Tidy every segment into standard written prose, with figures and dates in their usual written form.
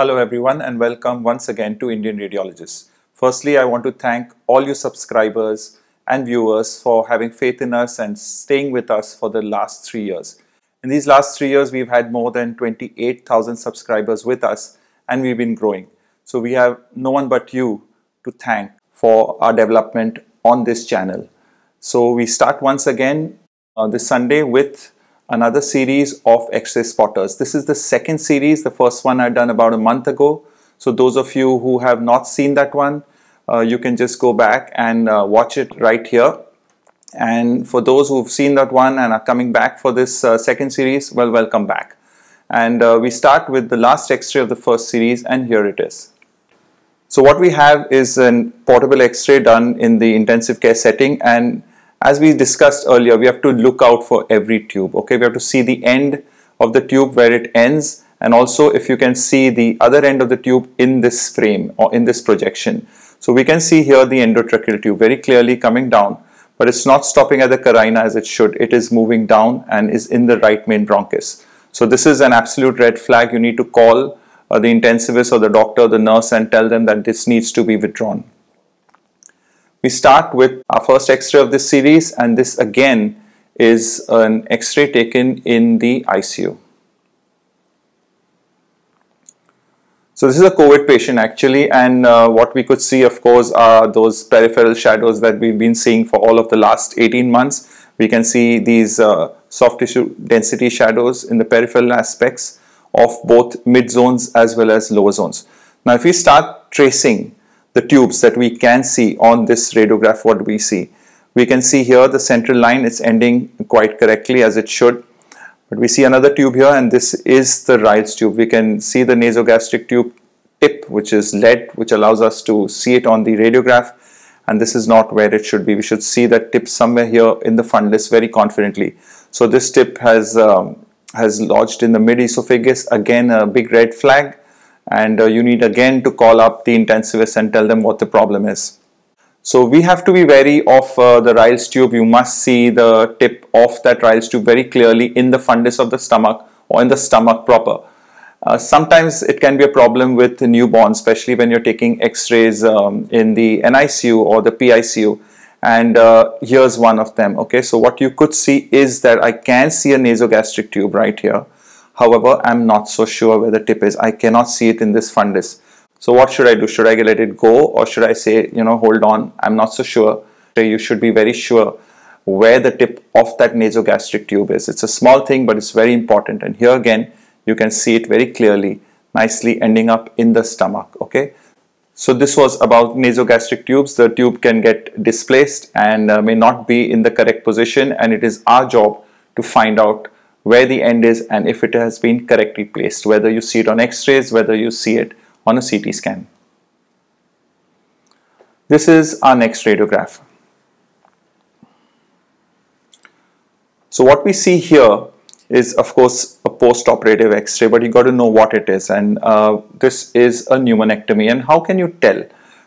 Hello everyone and welcome once again to Indian Radiologist. Firstly, I want to thank all you subscribers and viewers for having faith in us and staying with us for the last 3 years. In these last 3 years, we've had more than 28,000 subscribers with us and we've been growing. So we have no one but you to thank for our development on this channel. So we start once again this Sunday with another series of X-ray spotters. This is the second series. The first one I'd done about a month ago. So those of you who have not seen that one, you can just go back and watch it right here. And for those who've seen that one and are coming back for this second series, well, welcome back. And we start with the last X-ray of the first series, and here it is. So what we have is a portable X-ray done in the intensive care setting, and as we discussed earlier, we have to look out for every tube. Okay, we have to see the end of the tube where it ends, and also if you can see the other end of the tube in this frame or in this projection. So we can see here the endotracheal tube very clearly coming down, but it's not stopping at the carina as it should. It is moving down and is in the right main bronchus. So this is an absolute red flag. You need to call the intensivist or the doctor, the nurse, and tell them that this needs to be withdrawn. We start with our first X-ray of this series, and this again is an X-ray taken in the ICU. So this is a COVID patient actually, and what we could see, of course, are those peripheral shadows that we've been seeing for all of the last 18 months. We can see these soft tissue density shadows in the peripheral aspects of both mid zones as well as lower zones. Now if we start tracing the tubes that we can see on this radiograph, what do we see? We can see here the central line, it's ending quite correctly as it should. But we see another tube here, and this is the Ryles tube. We can see the nasogastric tube tip, which is lead, which allows us to see it on the radiograph, and this is not where it should be. We should see that tip somewhere here in the fundus very confidently. So this tip has lodged in the mid-esophagus, again a big red flag. And you need again to call up the intensivist and tell them what the problem is. So we have to be wary of the Ryles tube. You must see the tip of that Ryles tube very clearly in the fundus of the stomach or in the stomach proper. Sometimes it can be a problem with newborns, especially when you're taking X-rays in the NICU or the PICU. And here's one of them. Okay, so what you could see is that I can see a nasogastric tube right here. However, I'm not so sure where the tip is. I cannot see it in this fundus. So what should I do? Should I let it go, or should I say, you know, hold on, I'm not so sure? So you should be very sure where the tip of that nasogastric tube is. It's a small thing, but it's very important. And here again, you can see it very clearly, nicely ending up in the stomach. Okay. So this was about nasogastric tubes. The tube can get displaced and may not be in the correct position. And it is our job to find out where the end is and if it has been correctly placed, whether you see it on X-rays, whether you see it on a CT scan. This is our next radiograph. So what we see here is, of course, a post-operative X-ray, but you got to know what it is, and this is a pneumonectomy. And how can you tell?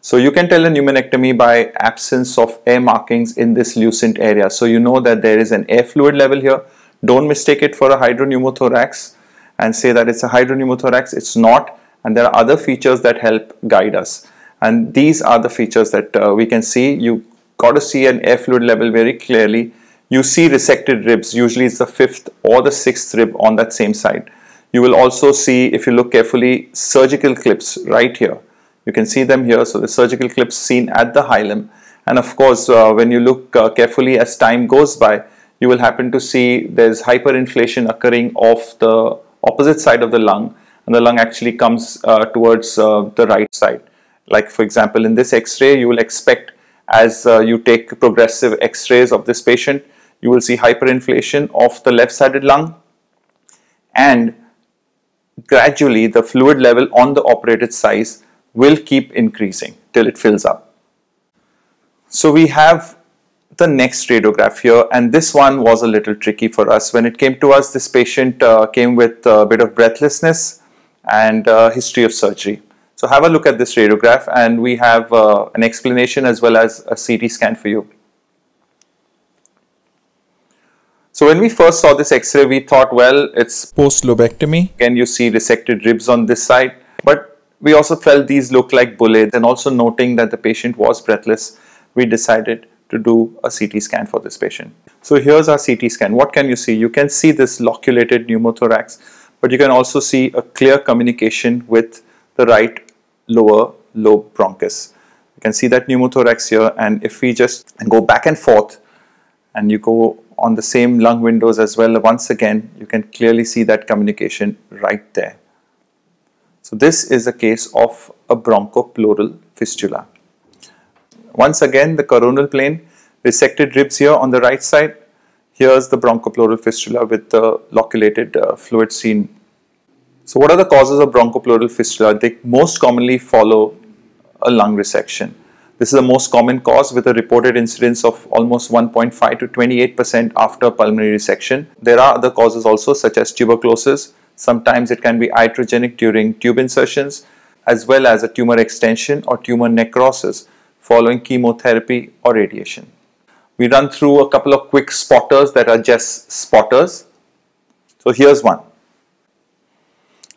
So you can tell a pneumonectomy by absence of air markings in this lucent area. So you know that there is an air fluid level here. Don't mistake it for a hydropneumothorax and say that it's a hydropneumothorax. It's not, and there are other features that help guide us. And these are the features that we can see. You got to see an air fluid level very clearly. You see resected ribs. Usually it's the fifth or the sixth rib on that same side. You will also see, if you look carefully, surgical clips right here. You can see them here. So the surgical clips seen at the hilum. And of course, when you look carefully as time goes by, you will happen to see there's hyperinflation occurring of the opposite side of the lung, and the lung actually comes towards the right side. Like for example, in this X-ray, you will expect, as you take progressive X-rays of this patient, you will see hyperinflation of the left-sided lung, and gradually the fluid level on the operated side will keep increasing till it fills up. So we have the next radiograph here, and this one was a little tricky for us. When it came to us, this patient came with a bit of breathlessness and history of surgery. So have a look at this radiograph, and we have an explanation as well as a CT scan for you. So when we first saw this X-ray, we thought, well, it's post lobectomy. Again, you see resected ribs on this side. But we also felt these looked like bullets, and also noting that the patient was breathless, we decided to do a CT scan for this patient. So here's our CT scan. What can you see? You can see this loculated pneumothorax, but you can also see a clear communication with the right lower lobe bronchus. You can see that pneumothorax here, and if we just go back and forth and you go on the same lung windows as well, once again you can clearly see that communication right there. So this is a case of a bronchopleural fistula. Once again, the coronal plane, resected ribs here on the right side. Here's the bronchopleural fistula with the loculated fluid seen. So what are the causes of bronchopleural fistula? They most commonly follow a lung resection. This is the most common cause, with a reported incidence of almost 1.5 to 28% after pulmonary resection. There are other causes also, such as tuberculosis. Sometimes it can be iatrogenic during tube insertions, as well as a tumor extension or tumor necrosis following chemotherapy or radiation. We run through a couple of quick spotters that are just spotters. So here's one.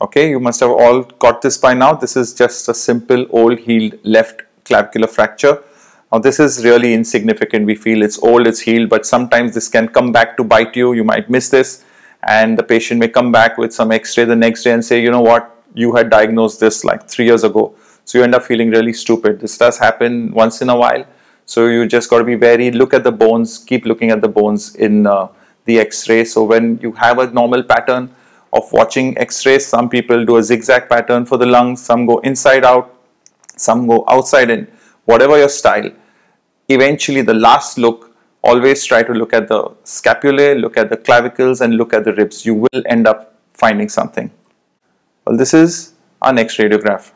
Okay, you must have all got this by now. This is just a simple old healed left clavicular fracture. Now this is really insignificant. We feel it's old, it's healed, but sometimes this can come back to bite you. You might miss this, and the patient may come back with some x-ray the next day and say, you know what, you had diagnosed this like 3 years ago. So you end up feeling really stupid. This does happen once in a while. So you just got to be wary, look at the bones, keep looking at the bones in the x-ray. So when you have a normal pattern of watching x-rays, some people do a zigzag pattern for the lungs, some go inside out, some go outside in. Whatever your style, eventually the last look, always try to look at the scapulae, look at the clavicles, and look at the ribs. You will end up finding something. Well, this is our next radiograph.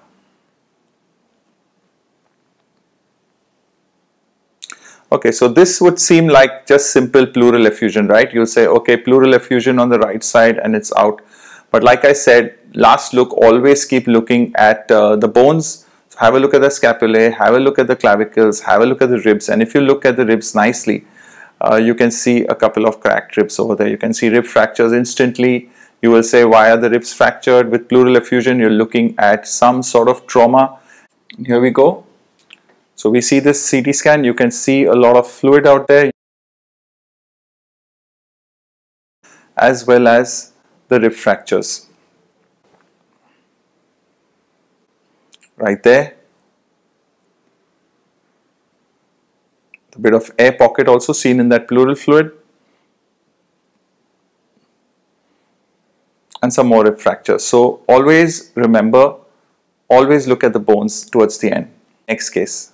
Okay, so this would seem like just simple pleural effusion, right? You'll say, okay, pleural effusion on the right side and it's out. But like I said, last look, always keep looking at the bones. So have a look at the scapulae, have a look at the clavicles, have a look at the ribs. And if you look at the ribs nicely, you can see a couple of cracked ribs over there. You can see rib fractures instantly. You will say, why are the ribs fractured? With pleural effusion, you're looking at some sort of trauma. Here we go. So we see this CT scan, you can see a lot of fluid out there, as well as the rib fractures. Right there. A bit of air pocket also seen in that pleural fluid. And some more rib fractures. So always remember, always look at the bones towards the end. Next case.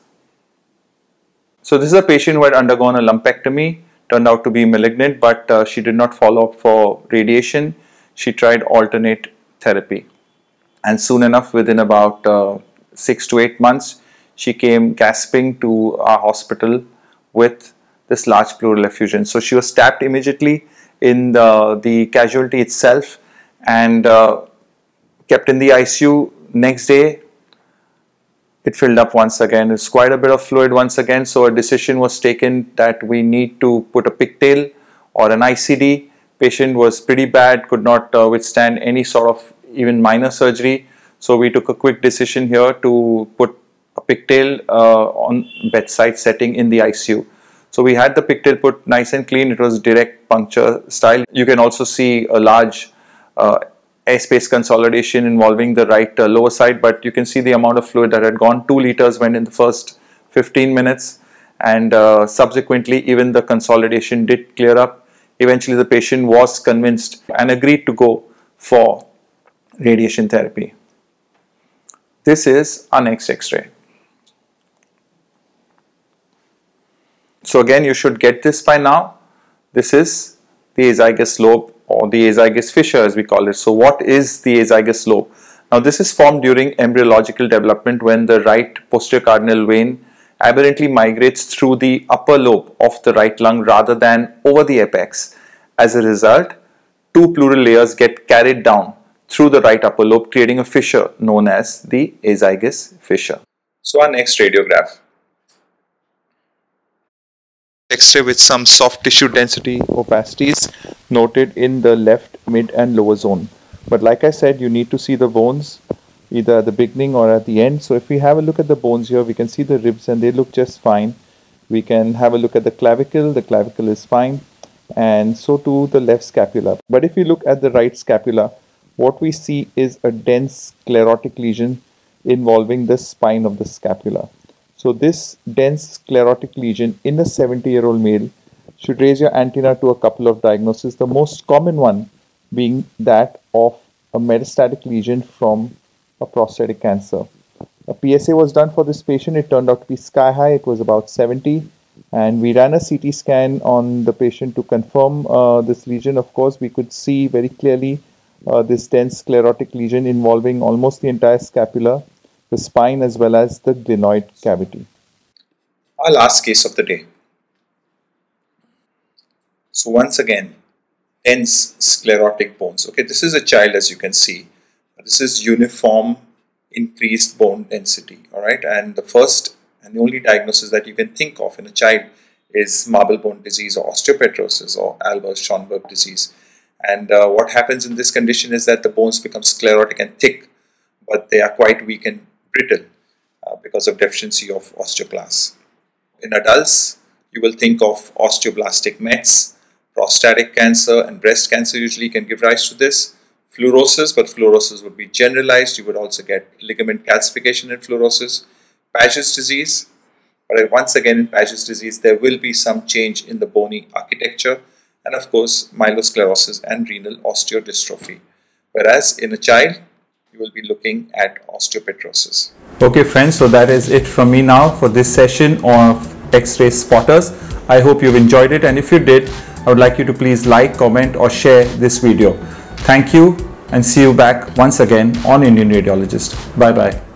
So this is a patient who had undergone a lumpectomy, turned out to be malignant, but she did not follow up for radiation. She tried alternate therapy, and soon enough, within about 6 to 8 months, she came gasping to our hospital with this large pleural effusion. So she was stabbed immediately in the casualty itself, and kept in the ICU. Next day, it filled up once again. It's quite a bit of fluid once again. So a decision was taken that we need to put a pigtail or an ICD. Patient was pretty bad, could not withstand any sort of even minor surgery. So we took a quick decision here to put a pigtail on bedside setting in the ICU. So we had the pigtail put nice and clean. It was direct puncture style. You can also see a large airspace consolidation involving the right lower side, but you can see the amount of fluid that had gone. 2 liters went in the first 15 minutes, and subsequently even the consolidation did clear up. Eventually the patient was convinced and agreed to go for radiation therapy. This is our next x-ray. So again, you should get this by now. This is the azygous lobe, or the azygous fissure as we call it. So what is the azygous lobe? Now this is formed during embryological development when the right posterior cardinal vein aberrantly migrates through the upper lobe of the right lung rather than over the apex. As a result, 2 pleural layers get carried down through the right upper lobe, creating a fissure known as the azygous fissure. So our next radiograph. X-ray with some soft tissue density opacities noted in the left, mid and lower zone. But like I said, you need to see the bones, either at the beginning or at the end. So if we have a look at the bones here, we can see the ribs and they look just fine. We can have a look at the clavicle. The clavicle is fine, and so too the left scapula. But if you look at the right scapula, what we see is a dense sclerotic lesion involving the spine of the scapula. So this dense sclerotic lesion in a 70-year-old male should raise your antenna to a couple of diagnoses, the most common one being that of a metastatic lesion from a prostatic cancer. A PSA was done for this patient. It turned out to be sky high. It was about 70, and we ran a CT scan on the patient to confirm this lesion. Of course, we could see very clearly this dense sclerotic lesion involving almost the entire scapula, the spine, as well as the glenoid cavity. Our last case of the day. So once again, dense sclerotic bones. Okay, this is a child, as you can see. This is uniform increased bone density, all right? And the first and the only diagnosis that you can think of in a child is marble bone disease or osteopetrosis or Albers-Schonberg disease. And what happens in this condition is that the bones become sclerotic and thick, but they are quite weak and brittle because of deficiency of osteoclast. In adults, you will think of osteoblastic mets. Prostatic cancer and breast cancer usually can give rise to this. Fluorosis, but fluorosis would be generalized. You would also get ligament calcification in fluorosis. Paget's disease, but once again in Paget's disease there will be some change in the bony architecture, and of course myelosclerosis and renal osteodystrophy. Whereas in a child, you will be looking at osteopetrosis. Okay friends, so that is it from me now for this session of X-ray spotters. I hope you've enjoyed it, and if you did, I would like you to please like, comment or share this video. Thank you, and see you back once again on Indian Radiologist. Bye-bye.